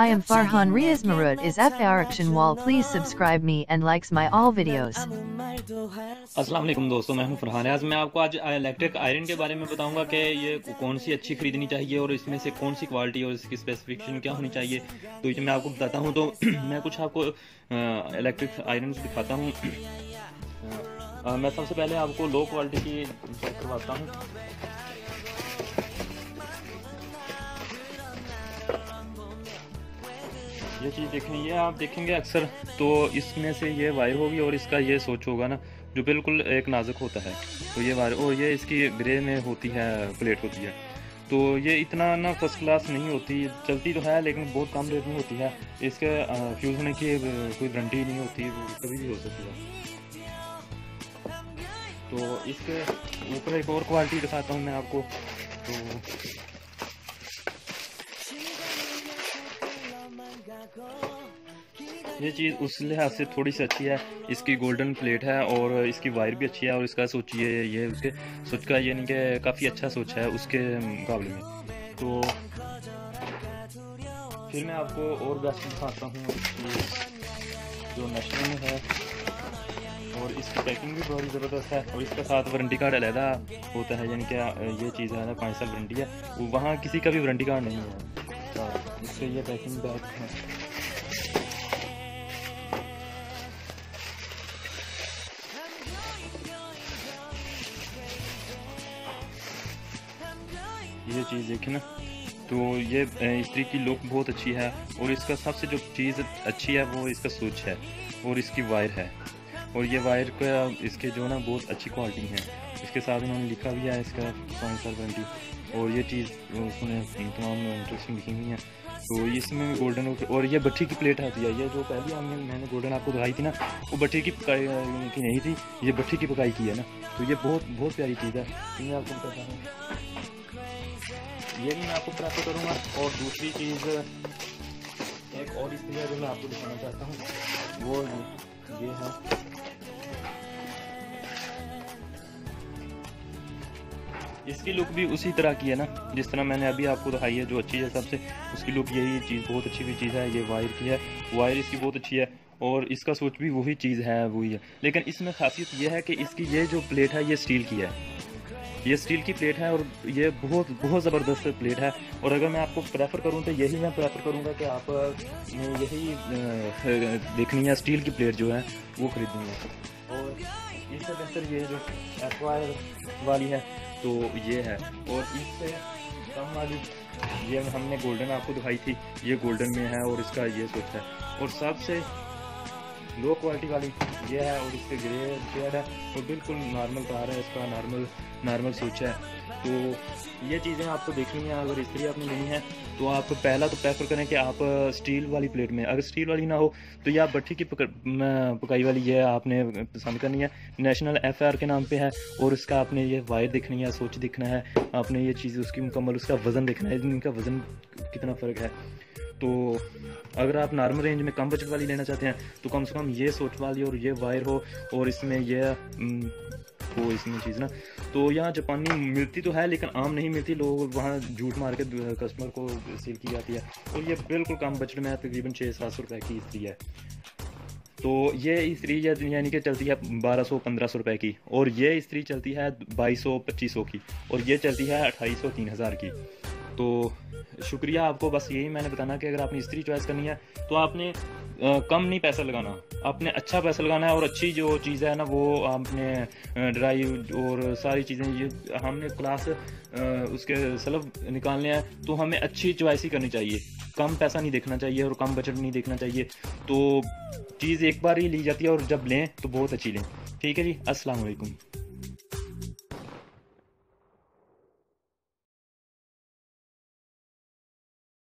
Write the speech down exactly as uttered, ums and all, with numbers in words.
I am Farhan Rizmarud is F R action wall, please subscribe me and likes my all videos। अस्सलाम वालेकुम दोस्तों, मैं हूं फरहान अयाज। मैं आपको आज इलेक्ट्रिक आयरन के बारे में बताऊंगा कि ये कौन सी अच्छी खरीदनी चाहिए और इसमें से कौन सी क्वालिटी और इसकी स्पेसिफिकेशन क्या होनी चाहिए। तो ये मैं आपको बताता हूं। तो मैं कुछ आपको इलेक्ट्रिक आयरन दिखाता हूँ। मैं सबसे पहले आपको लो क्वालिटी की चेक करवाता हूँ। ये चीज़ देखें, ये आप देखेंगे अक्सर तो इसमें से ये वायर होगी और इसका ये सोच होगा ना, जो बिल्कुल एक नाजुक होता है। तो ये वायर और ये इसकी ग्रे में होती है, प्लेट होती है। तो ये इतना ना फर्स्ट क्लास नहीं होती, चलती तो है लेकिन बहुत कम रेट में होती है। इसके फ्यूज़ होने की कोई गारंटी नहीं होती, कभी भी हो सकती है। तो इसके ऊपर एक और क्वालिटी दिखाता हूँ मैं आपको। तो ये चीज़ उस लिहाज से थोड़ी सी अच्छी है, इसकी गोल्डन प्लेट है और इसकी वायर भी अच्छी है और इसका सोचिए ये उसके सोच का ये नहीं कि काफ़ी अच्छा सोच है उसके मुकाबले में। तो फिर मैं आपको और बेस्ट दिखाता हूँ जो नेशनल में है, और इसकी पैकिंग भी बहुत ज़बरदस्त है और इसके साथ वारंटी कार्ड अलहदा होता है, यानी कि ये चीज़ है ना पाँच साल वारंटी है, वहाँ किसी का भी वारंटी कार्ड नहीं है। इससे ये पैकिंग बैग है। ये चीज़ देखिए ना, तो ये इस्त्री की लुक बहुत अच्छी है और इसका सबसे जो चीज़ अच्छी है वो इसका स्विच है और इसकी वायर है। और ये वायर का इसके जो ना बहुत अच्छी क्वालिटी है, इसके साथ उन्होंने लिखा भी है इसका पाँच साल वारंटी। और ये चीज़ उसमें तमाम इंटरेस्टिंग दिखी हुई है। तो इसमें गोल्डन और ये भट्टी की प्लेट आती है। ये जो पहले हमने मैंने गोल्डन आपको दिखाई थी ना, वो भट्टी की पकाई की नहीं थी, ये भट्टी की पकाई की है ना। तो ये बहुत बहुत प्यारी चीज़ है, ये आपको बताता हूँ, ये भी मैं आपको प्राप्त करूँगा। और दूसरी चीज़ एक और इसलिए जो मैं आपको दिखाना चाहता हूँ वो ये है, इसकी लुक भी उसी तरह की है ना जिस तरह मैंने अभी आपको दिखाई है, जो अच्छी है सबसे उसकी लुक यही चीज़ बहुत अच्छी भी चीज़ है। ये वायर की है, वायर इसकी बहुत अच्छी है और इसका सोच भी वही चीज़ है वही है। लेकिन इसमें खासियत यह है कि इसकी ये जो प्लेट है ये स्टील की है, ये स्टील की प्लेट है और ये बहुत बहुत ज़बरदस्त प्लेट है। और अगर मैं आपको प्रेफर करूँ तो यही मैं प्रेफर करूँगा कि आप यही देखनी है, स्टील की प्लेट जो है वो खरीदनी है। और इससे बेहतर ये जो एक्वायर वाली है तो ये है। और इससे कम वाली ये हमने गोल्डन आपको दिखाई थी, ये गोल्डन में है और इसका ये सोच है। और सबसे लो क्वालिटी वाली ये है और इसके ग्रे शेड है और बिल्कुल नॉर्मल तार है, इसका नॉर्मल नॉर्मल सोच है। तो ये चीज़ें आपको देखनी है। अगर स्त्री आपने लेनी है तो आप पहला तो प्रेफर करें कि आप स्टील वाली प्लेट में, अगर स्टील वाली ना हो तो या भट्टी की पकाई वाली ये आपने पसंद करनी है। नेशनल एफ आर के नाम पे है और इसका आपने ये वायर देखनी है, सोच देखना है, आपने ये चीज़ उसकी मुकम्मल उसका वज़न देखना है, इनका वज़न कितना फ़र्क है। तो अगर आप नॉर्मल रेंज में कम बजट वाली लेना चाहते हैं तो कम से कम ये सोच वाली और ये वायर हो और इसमें यह हो इसमें चीज़ ना। तो यहाँ जापानी मिलती तो है लेकिन आम नहीं मिलती, लोग वहाँ झूठ मार के कस्टमर को सेल की जाती है। और ये बिल्कुल कम बजट में है, तकरीबन छः सात सौ रुपये की इस्त्री है। तो ये इस्त्री यानी कि चलती है बारह सौ पंद्रह सौ रुपये की, और ये इस्त्री चलती है बाईस सौ पच्चीस सौ की, और ये चलती है अट्ठाईस सौ तीन हज़ार की। तो शुक्रिया आपको, बस यही मैंने बताना कि अगर आपने इस्त्री चॉइस करनी है तो आपने आ, कम नहीं पैसा लगाना, आपने अच्छा पैसा लगाना है। और अच्छी जो चीज़ है ना वो आपने ड्राइव और सारी चीज़ें, ये हमने क्लास आ, उसके सलब निकालने हैं तो हमें अच्छी चॉइस ही करनी चाहिए, कम पैसा नहीं देखना चाहिए और कम बजट नहीं देखना चाहिए। तो चीज़ एक बार ही ली जाती है और जब लें तो बहुत अच्छी लें। ठीक है जी, अस्सलाम वालेकुम।